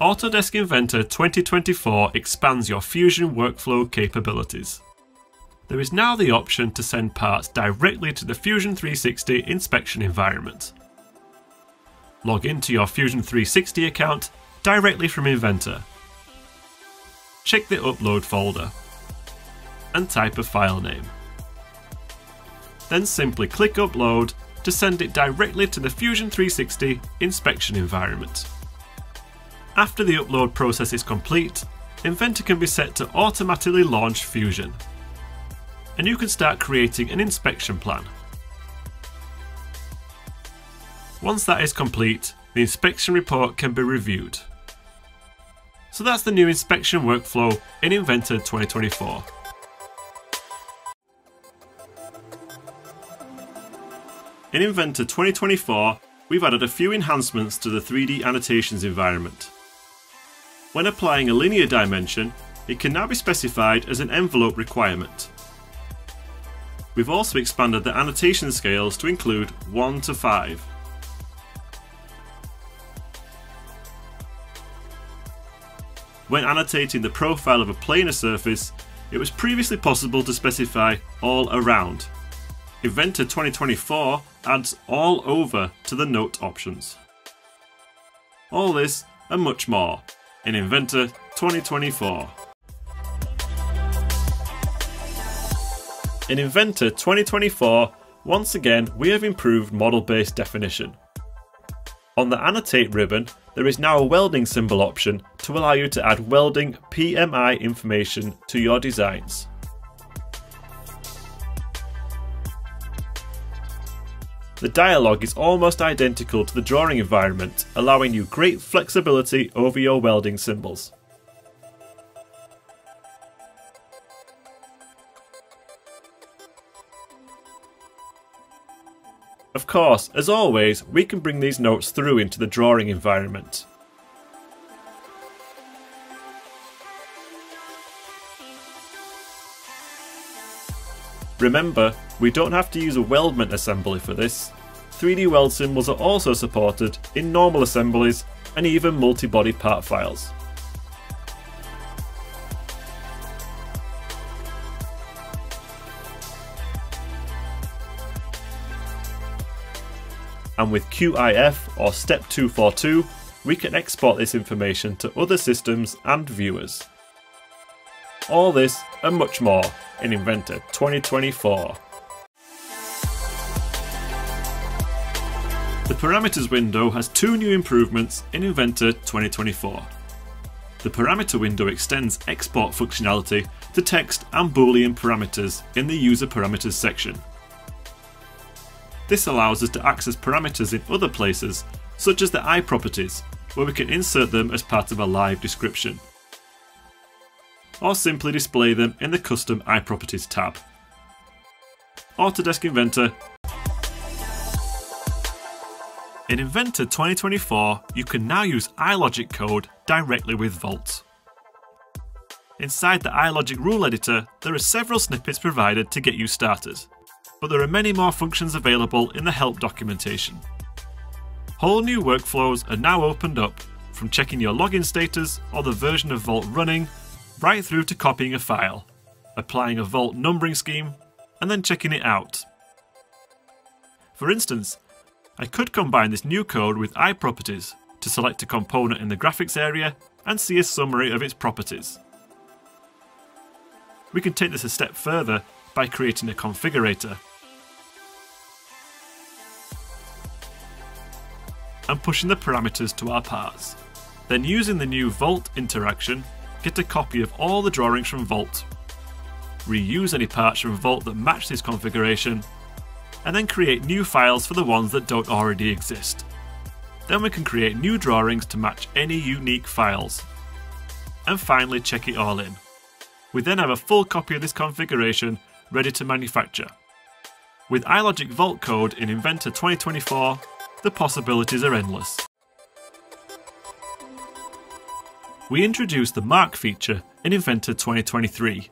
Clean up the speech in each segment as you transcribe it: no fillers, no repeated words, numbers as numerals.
Autodesk Inventor 2024 expands your Fusion workflow capabilities. There is now the option to send parts directly to the Fusion 360 inspection environment. Log into your Fusion 360 account directly from Inventor. Check the Upload folder and type a file name. Then simply click Upload to send it directly to the Fusion 360 inspection environment. After the upload process is complete, Inventor can be set to automatically launch Fusion, and you can start creating an inspection plan. Once that is complete, the inspection report can be reviewed. So that's the new inspection workflow in Inventor 2024. In Inventor 2024, we've added a few enhancements to the 3D annotations environment. When applying a linear dimension, it can now be specified as an envelope requirement. We've also expanded the annotation scales to include 1 to 5. When annotating the profile of a planar surface, it was previously possible to specify all around. Inventor 2024 adds all over to the note options. All this and much more in Inventor 2024. In Inventor 2024, once again we have improved model-based definition. On the annotate ribbon, there is now a welding symbol option to allow you to add welding PMI information to your designs. The dialog is almost identical to the drawing environment, allowing you great flexibility over your welding symbols. Of course, as always, we can bring these notes through into the drawing environment. Remember, we don't have to use a weldment assembly for this. 3D weld symbols are also supported in normal assemblies and even multi-body part files. And with QIF or STEP 242, we can export this information to other systems and viewers. All this and much more in Inventor 2024. The Parameters window has two new improvements in Inventor 2024. The Parameter window extends export functionality to text and Boolean parameters in the User Parameters section. This allows us to access parameters in other places, such as the iProperties, where we can insert them as part of a live description, or simply display them in the custom iProperties tab. Autodesk Inventor. In Inventor 2024, you can now use iLogic code directly with Vault. Inside the iLogic rule editor, there are several snippets provided to get you started, but there are many more functions available in the help documentation. Whole new workflows are now opened up, from checking your login status or the version of Vault running, right through to copying a file, applying a Vault numbering scheme, and then checking it out. For instance, I could combine this new code with iProperties to select a component in the graphics area and see a summary of its properties. We can take this a step further by creating a configurator and pushing the parameters to our parts. Then using the new Vault interaction, get a copy of all the drawings from Vault, reuse any parts from Vault that match this configuration, and then create new files for the ones that don't already exist. Then we can create new drawings to match any unique files. And finally check it all in. We then have a full copy of this configuration ready to manufacture. With iLogic Vault code in Inventor 2024, the possibilities are endless. We introduced the Mark feature in Inventor 2023,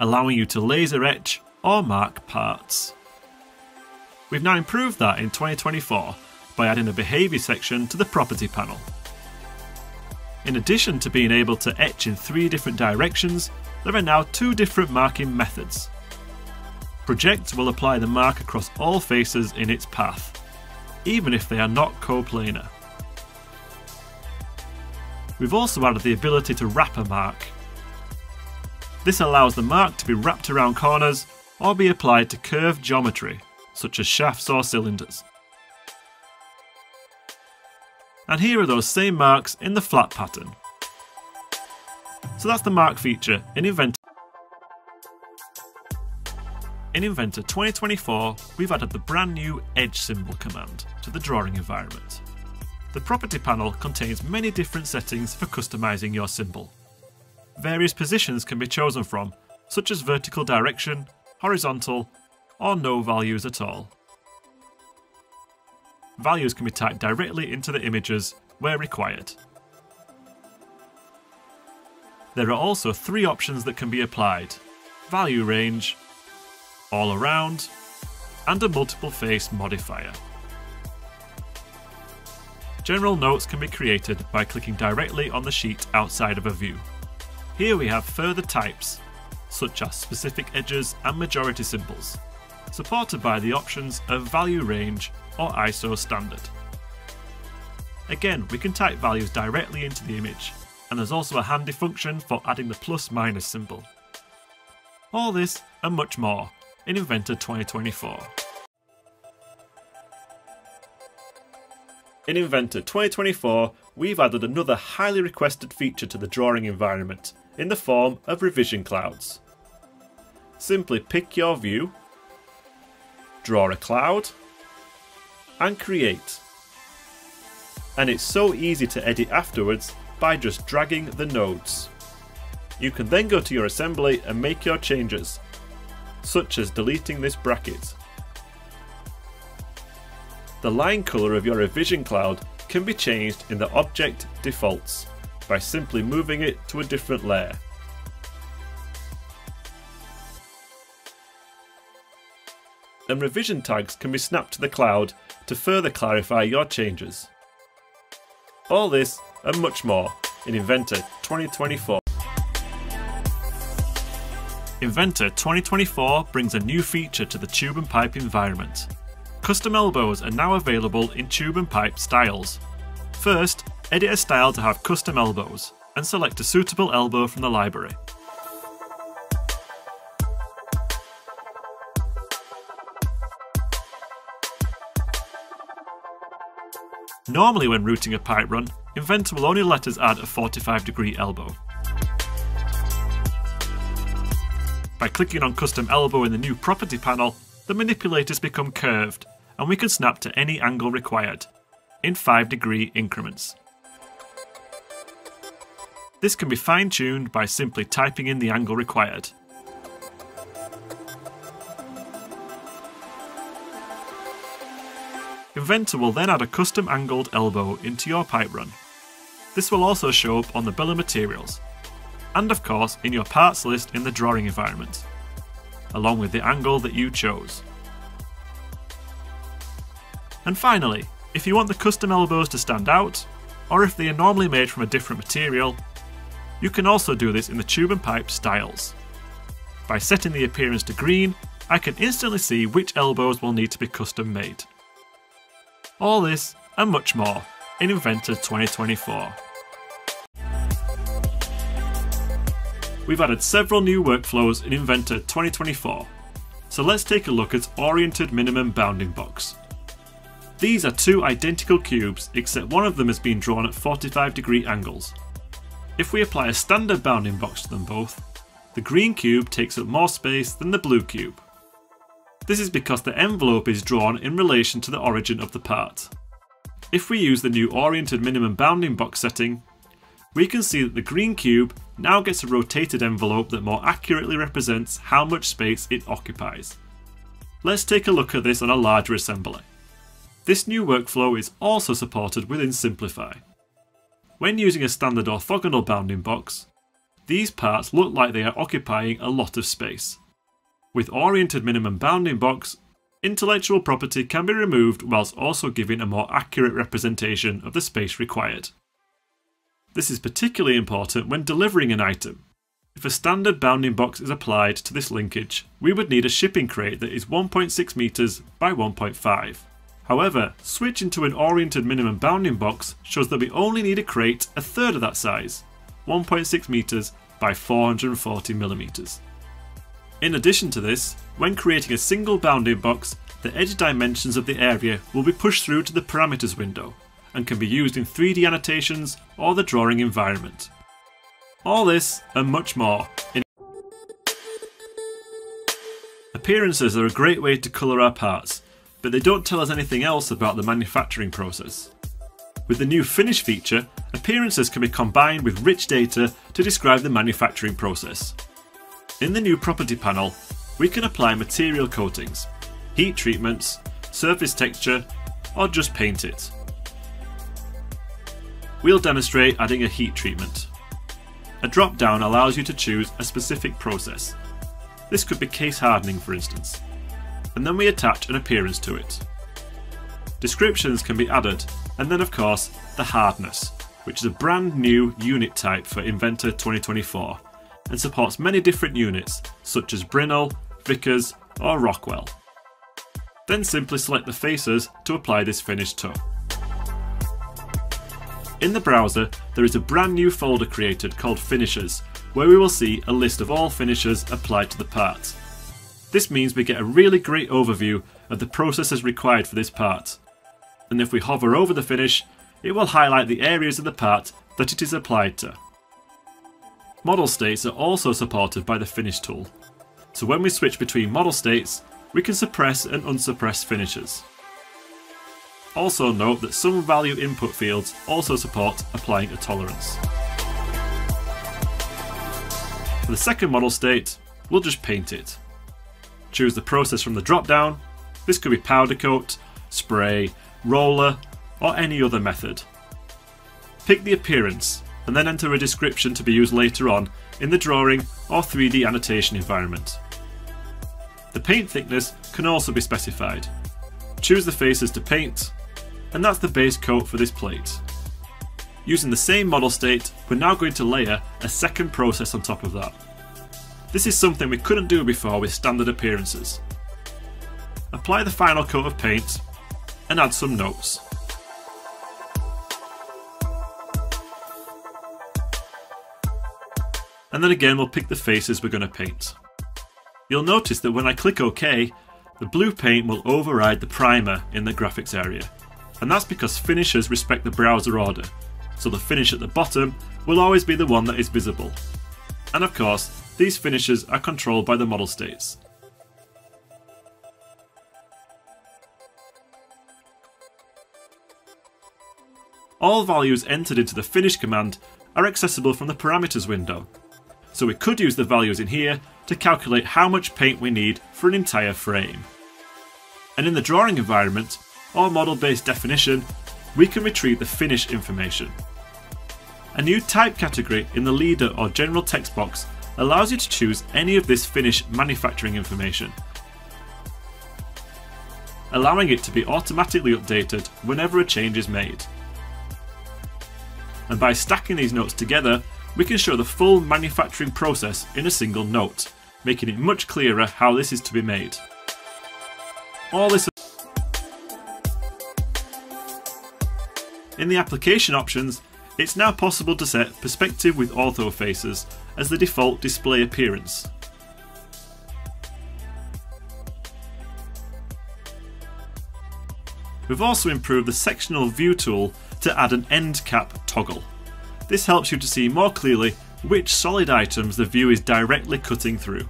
allowing you to laser etch or mark parts. We've now improved that in 2024 by adding a behaviour section to the property panel. In addition to being able to etch in 3 different directions, there are now 2 different marking methods. Project will apply the mark across all faces in its path, even if they are not coplanar. We've also added the ability to wrap a mark. This allows the mark to be wrapped around corners or be applied to curved geometry, such as shafts or cylinders. And here are those same marks in the flat pattern. So that's the mark feature in Inventor. In Inventor 2024, we've added the brand new Edge Symbol command to the drawing environment. The property panel contains many different settings for customizing your symbol. Various positions can be chosen from, such as vertical direction, horizontal, or no values at all. Values can be typed directly into the images where required. There are also 3 options that can be applied: value range, all around, and a multiple face modifier. General notes can be created by clicking directly on the sheet outside of a view. Here we have further types, such as specific edges and majority symbols, supported by the options of value range or ISO standard. Again, we can type values directly into the image, and there's also a handy function for adding the plus minus symbol. All this and much more in Inventor 2024. In Inventor 2024, we've added another highly requested feature to the drawing environment in the form of revision clouds. Simply pick your view, draw a cloud, and create. And it's so easy to edit afterwards by just dragging the nodes. You can then go to your assembly and make your changes, such as deleting this bracket. The line colour of your revision cloud can be changed in the object defaults by simply moving it to a different layer. And revision tags can be snapped to the cloud to further clarify your changes. All this and much more in Inventor 2024. Inventor 2024 brings a new feature to the tube and pipe environment. Custom elbows are now available in tube and pipe styles. First, edit a style to have custom elbows and select a suitable elbow from the library. Normally when routing a pipe run, Inventor will only let us add a 45-degree elbow. By clicking on Custom Elbow in the new property panel, the manipulators become curved, and we can snap to any angle required, in 5-degree increments. This can be fine-tuned by simply typing in the angle required. Inventor will then add a custom angled elbow into your pipe run. This will also show up on the bill of materials, and of course in your parts list in the drawing environment, along with the angle that you chose. And finally, if you want the custom elbows to stand out, or if they are normally made from a different material, you can also do this in the tube and pipe styles. By setting the appearance to green, I can instantly see which elbows will need to be custom made. All this and much more in Inventor 2024. We've added several new workflows in Inventor 2024, so let's take a look at Oriented Minimum Bounding Box. These are 2 identical cubes, except one of them has been drawn at 45-degree angles. If we apply a standard bounding box to them both, the green cube takes up more space than the blue cube. This is because the envelope is drawn in relation to the origin of the part. If we use the new Oriented Minimum Bounding Box setting, we can see that the green cube now gets a rotated envelope that more accurately represents how much space it occupies. Let's take a look at this on a larger assembly. This new workflow is also supported within Simplify. When using a standard orthogonal bounding box, these parts look like they are occupying a lot of space. With Oriented Minimum Bounding Box, intellectual property can be removed whilst also giving a more accurate representation of the space required. This is particularly important when delivering an item. If a standard bounding box is applied to this linkage, we would need a shipping crate that is 1.6 meters by 1.5. However, switching to an oriented minimum bounding box shows that we only need a crate a third of that size, 1.6 meters by 440 millimeters. In addition to this, when creating a single bounding box, the edge dimensions of the area will be pushed through to the parameters window and can be used in 3D annotations or the drawing environment. All this and much more. Appearances are a great way to colour our parts, but they don't tell us anything else about the manufacturing process. With the new Finish feature, appearances can be combined with rich data to describe the manufacturing process. In the new property panel, we can apply material coatings, heat treatments, surface texture, or just paint it. We'll demonstrate adding a heat treatment. A drop-down allows you to choose a specific process. This could be case hardening, for instance. And then we attach an appearance to it. Descriptions can be added, and then of course, the hardness, which is a brand new unit type for Inventor 2024, and supports many different units, such as Brinell, Vickers, or Rockwell. Then simply select the faces to apply this finished touch. In the browser, there is a brand new folder created called Finishers, where we will see a list of all finishers applied to the part. This means we get a really great overview of the processes required for this part. And if we hover over the finish, it will highlight the areas of the part that it is applied to. Model states are also supported by the Finish tool. So when we switch between model states, we can suppress and unsuppress finishes. Also note that some value input fields also support applying a tolerance. For the second model state, we'll just paint it. Choose the process from the drop-down. This could be powder coat, spray, roller, or any other method. Pick the appearance, and then enter a description to be used later on in the drawing or 3D annotation environment. The paint thickness can also be specified. Choose the faces to paint, and that's the base coat for this plate. Using the same model state, we're now going to layer a second process on top of that. This is something we couldn't do before with standard appearances. Apply the final coat of paint and add some notes. And then again, we'll pick the faces we're going to paint. You'll notice that when I click OK, the blue paint will override the primer in the graphics area. And that's because finishers respect the browser order, so the finish at the bottom will always be the one that is visible. And of course, these finishers are controlled by the model states. All values entered into the finish command are accessible from the parameters window. So we could use the values in here to calculate how much paint we need for an entire frame. And in the drawing environment, or model-based definition, we can retrieve the finish information. A new type category in the leader or general text box allows you to choose any of this finish manufacturing information, allowing it to be automatically updated whenever a change is made. And by stacking these notes together, we can show the full manufacturing process in a single note, making it much clearer how this is to be made. In the application options, it's now possible to set perspective with ortho faces as the default display appearance. We've also improved the sectional view tool to add an end cap toggle. This helps you to see more clearly which solid items the view is directly cutting through.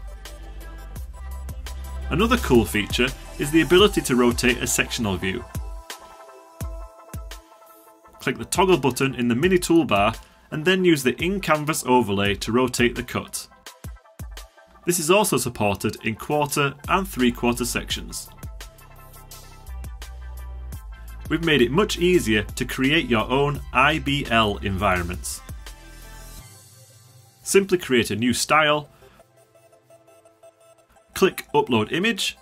Another cool feature is the ability to rotate a sectional view. Click the toggle button in the mini toolbar and then use the in-canvas overlay to rotate the cut. This is also supported in quarter and three-quarter sections. We've made it much easier to create your own IBL environments. Simply create a new style, click Upload Image,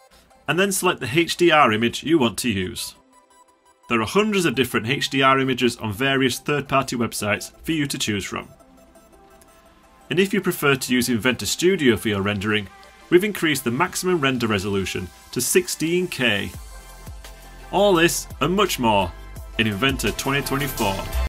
and then select the HDR image you want to use. There are hundreds of different HDR images on various third-party websites for you to choose from. And if you prefer to use Inventor Studio for your rendering, we've increased the maximum render resolution to 16K. All this and much more in Inventor 2024.